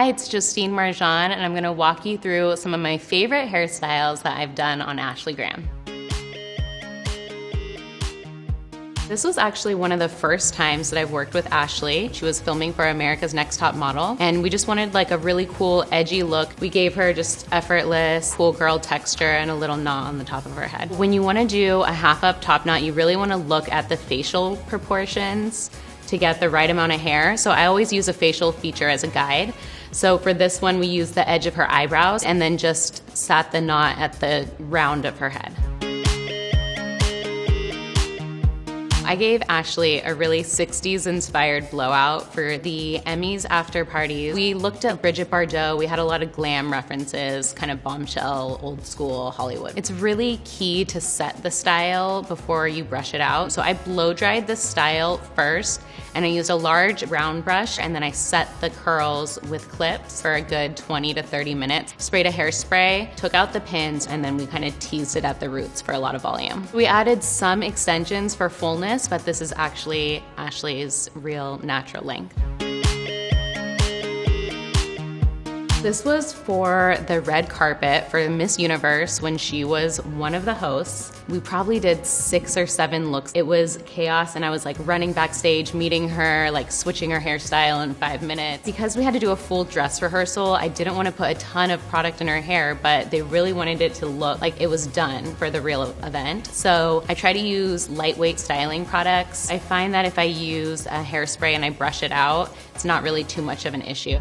Hi, it's Justine Marjan, and I'm going to walk you through some of my favorite hairstyles that I've done on Ashley Graham. This was actually one of the first times that I've worked with Ashley. She was filming for America's Next Top Model, and we just wanted like a really cool, edgy look. We gave her just effortless, cool girl texture and a little knot on the top of her head. When you want to do a half-up top knot, you really want to look at the facial proportions to get the right amount of hair. So I always use a facial feature as a guide. So for this one, we used the edge of her eyebrows and then just sat the knot at the round of her head. I gave Ashley a really 60s inspired blowout for the Emmys after parties. We looked at Bridget Bardot, we had a lot of glam references, kind of bombshell, old school Hollywood. It's really key to set the style before you brush it out. So I blow dried the style first, and I used a large round brush, and then I set the curls with clips for a good 20 to 30 minutes. Sprayed a hairspray, took out the pins, and then we kind of teased it at the roots for a lot of volume. We added some extensions for fullness, but this is actually Ashley's real natural length. This was for the red carpet for Miss Universe when she was one of the hosts. We probably did 6 or 7 looks. It was chaos, and I was like running backstage, meeting her, like switching her hairstyle in 5 minutes. Because we had to do a full dress rehearsal, I didn't want to put a ton of product in her hair, but they really wanted it to look like it was done for the real event. So I try to use lightweight styling products. I find that if I use a hairspray and I brush it out, it's not really too much of an issue.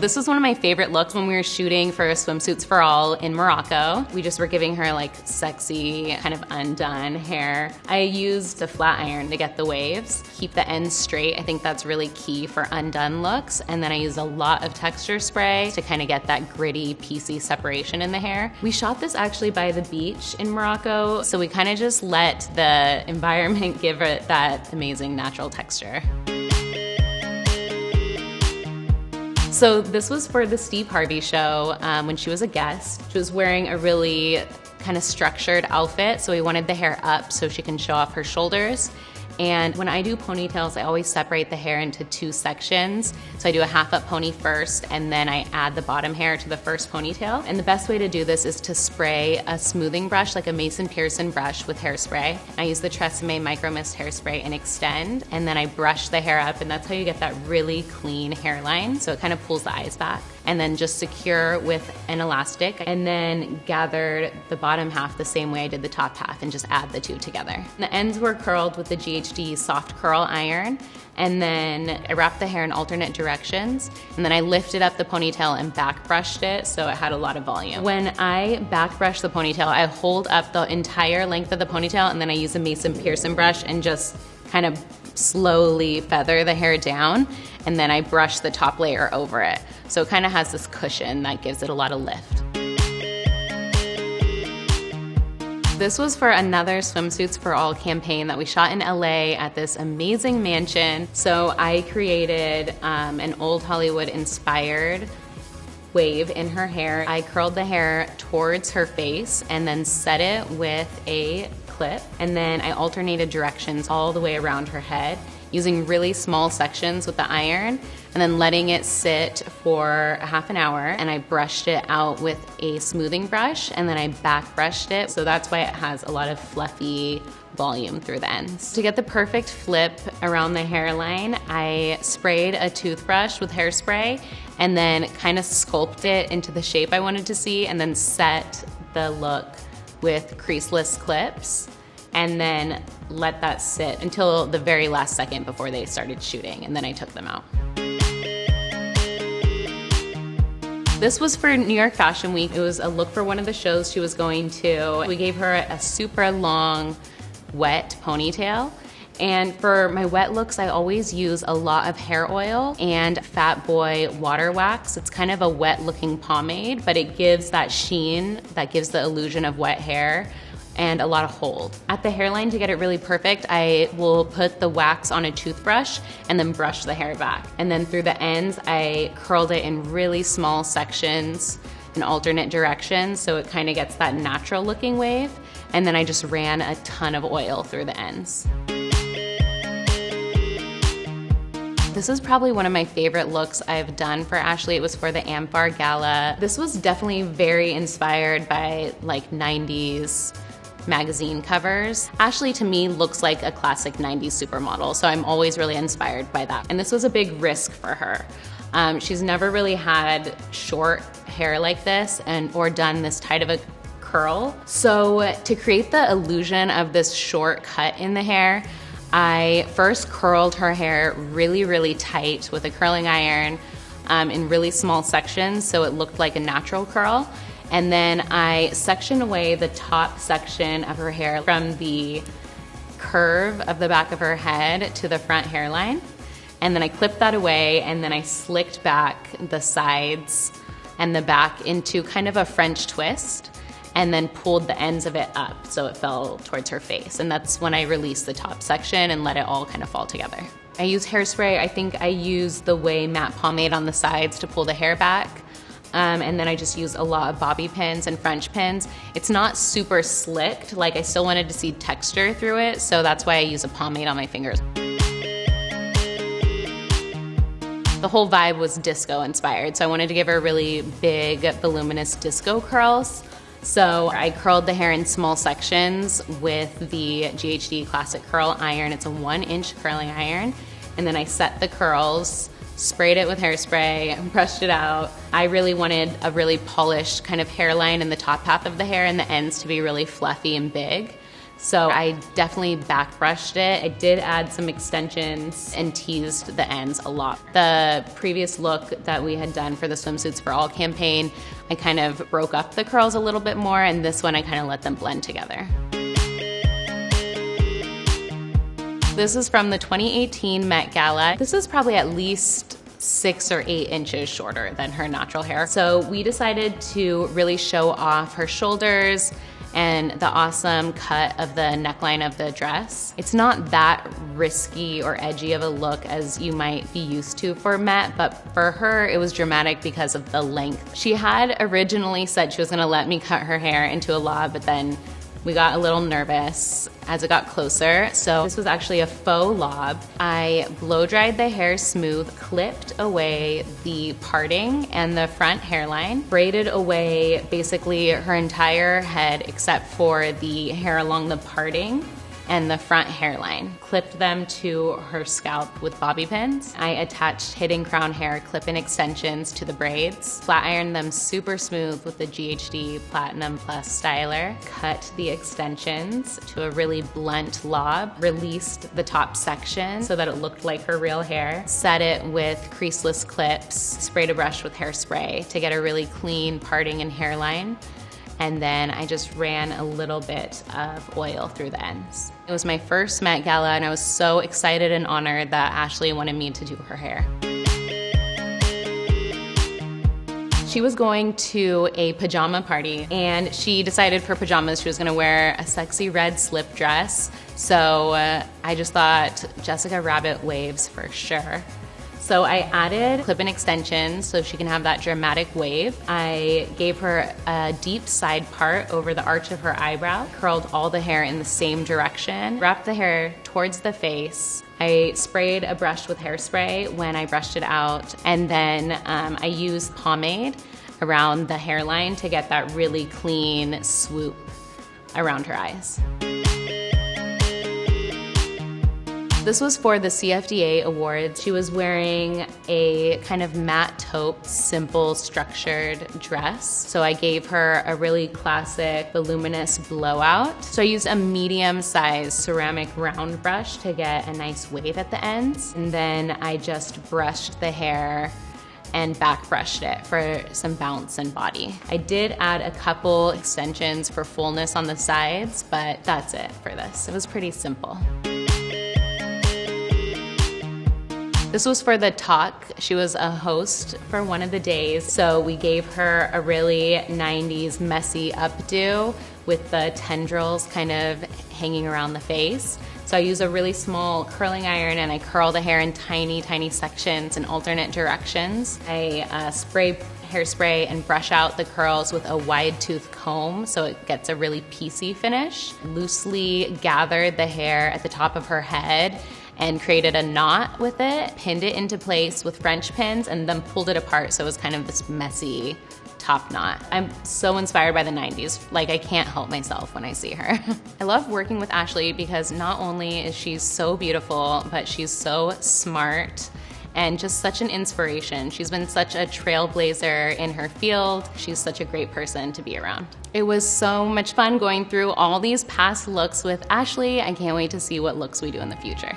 This was one of my favorite looks when we were shooting for Swimsuits for All in Morocco. We just were giving her like sexy, kind of undone hair. I used the flat iron to get the waves, keep the ends straight. I think that's really key for undone looks. And then I used a lot of texture spray to kind of get that gritty, piecey separation in the hair. We shot this actually by the beach in Morocco, so we kind of just let the environment give it that amazing natural texture. So this was for the Steve Harvey show when she was a guest. She was wearing a really kind of structured outfit, so we wanted the hair up so she can show off her shoulders. And when I do ponytails, I always separate the hair into 2 sections. So I do a half up pony first, and then I add the bottom hair to the first ponytail. And the best way to do this is to spray a smoothing brush, like a Mason Pearson brush, with hairspray. I use the Tresemme Micro Mist hairspray and extend, and then I brush the hair up, and that's how you get that really clean hairline. So it kind of pulls the eyes back. And then just secure with an elastic, and then gathered the bottom half the same way I did the top half and just add the 2 together. The ends were curled with the GHD soft curl iron, and then I wrapped the hair in alternate directions, and then I lifted up the ponytail and back brushed it so it had a lot of volume. When I back brush the ponytail, I hold up the entire length of the ponytail, and then I use a Mason Pearson brush and just kind of slowly feather the hair down, and then I brush the top layer over it. So it kind of has this cushion that gives it a lot of lift. This was for another Swimsuits for All campaign that we shot in LA at this amazing mansion. So I created an old Hollywood inspired wave in her hair. I curled the hair towards her face and then set it with a clip, and then I alternated directions all the way around her head, using really small sections with the iron, and then letting it sit for a half an hour, and I brushed it out with a smoothing brush, and then I back brushed it, so that's why it has a lot of fluffy volume through the ends. To get the perfect flip around the hairline, I sprayed a toothbrush with hairspray, and then kind of sculpted it into the shape I wanted to see, and then set the look with creaseless clips, and then let that sit until the very last second before they started shooting, and then I took them out. This was for New York Fashion Week. It was a look for one of the shows she was going to. We gave her a super long, wet ponytail. And for my wet looks, I always use a lot of hair oil and Fat Boy water wax. It's kind of a wet looking pomade, but it gives that sheen that gives the illusion of wet hair and a lot of hold. At the hairline, to get it really perfect, I will put the wax on a toothbrush and then brush the hair back. And then through the ends, I curled it in really small sections in alternate directions, so it kind of gets that natural looking wave. And then I just ran a ton of oil through the ends. This is probably one of my favorite looks I've done for Ashley. It was for the Amfar Gala. This was definitely very inspired by like 90s magazine covers. Ashley to me looks like a classic 90s supermodel, so I'm always really inspired by that. And this was a big risk for her. She's never really had short hair like this or done this tight of a curl. So to create the illusion of this short cut in the hair, I first curled her hair really, really tight with a curling iron in really small sections so it looked like a natural curl. And then I sectioned away the top section of her hair from the curve of the back of her head to the front hairline. And then I clipped that away and then I slicked back the sides and the back into kind of a French twist and then pulled the ends of it up so it fell towards her face. And that's when I released the top section and let it all kind of fall together. I used hairspray. I think I used the Way matte pomade on the sides to pull the hair back. And then I just used a lot of bobby pins and French pins. It's not super slicked, like I still wanted to see texture through it, so that's why I use a pomade on my fingers. The whole vibe was disco inspired, so I wanted to give her really big, voluminous disco curls. So I curled the hair in small sections with the GHD Classic Curl Iron. It's a 1-inch curling iron. And then I set the curls, sprayed it with hairspray, and brushed it out. I really wanted a really polished kind of hairline in the top half of the hair and the ends to be really fluffy and big. So I definitely back brushed it. I did add some extensions and teased the ends a lot. The previous look that we had done for the Swimsuits for All campaign, I kind of broke up the curls a little bit more, and this one I kind of let them blend together. This is from the 2018 Met Gala. This is probably at least 6 or 8 inches shorter than her natural hair. So we decided to really show off her shoulders and the awesome cut of the neckline of the dress. It's not that risky or edgy of a look as you might be used to for Met, but for her it was dramatic because of the length. She had originally said she was gonna let me cut her hair into a bob, but then we got a little nervous as it got closer, so this was actually a faux bob. I blow-dried the hair smooth, clipped away the parting and the front hairline, braided away basically her entire head except for the hair along the parting and the front hairline. Clipped them to her scalp with bobby pins. I attached Hid and Crown hair clip-in extensions to the braids, flat ironed them super smooth with the GHD Platinum Plus styler, cut the extensions to a really blunt bob, released the top section so that it looked like her real hair, set it with creaseless clips, sprayed a brush with hairspray to get a really clean parting and hairline. And then I just ran a little bit of oil through the ends. It was my first Met Gala and I was so excited and honored that Ashley wanted me to do her hair. She was going to a pajama party and she decided for pajamas she was gonna wear a sexy red slip dress. So I just thought Jessica Rabbit waves for sure. So I added clip-in extensions so she can have that dramatic wave. I gave her a deep side part over the arch of her eyebrow, curled all the hair in the same direction, wrapped the hair towards the face. I sprayed a brush with hairspray when I brushed it out, and then I used pomade around the hairline to get that really clean swoop around her eyes. This was for the CFDA Awards. She was wearing a kind of matte taupe, simple, structured dress. So I gave her a really classic, voluminous blowout. So I used a medium-sized ceramic round brush to get a nice wave at the ends. And then I just brushed the hair and back brushed it for some bounce and body. I did add a couple extensions for fullness on the sides, but that's it for this. It was pretty simple. This was for the talk. She was a host for one of the days, so we gave her a really 90s messy updo with the tendrils kind of hanging around the face. So I used a really small curling iron and I curled the hair in tiny, tiny sections in alternate directions. I spray hairspray and brush out the curls with a wide tooth comb so it gets a really piecey finish. Loosely gathered the hair at the top of her head and created a knot with it, pinned it into place with French pins, and then pulled it apart, so it was kind of this messy top knot. I'm so inspired by the 90s. Like, I can't help myself when I see her. I love working with Ashley because not only is she so beautiful, but she's so smart and just such an inspiration. She's been such a trailblazer in her field. She's such a great person to be around. It was so much fun going through all these past looks with Ashley. I can't wait to see what looks we do in the future.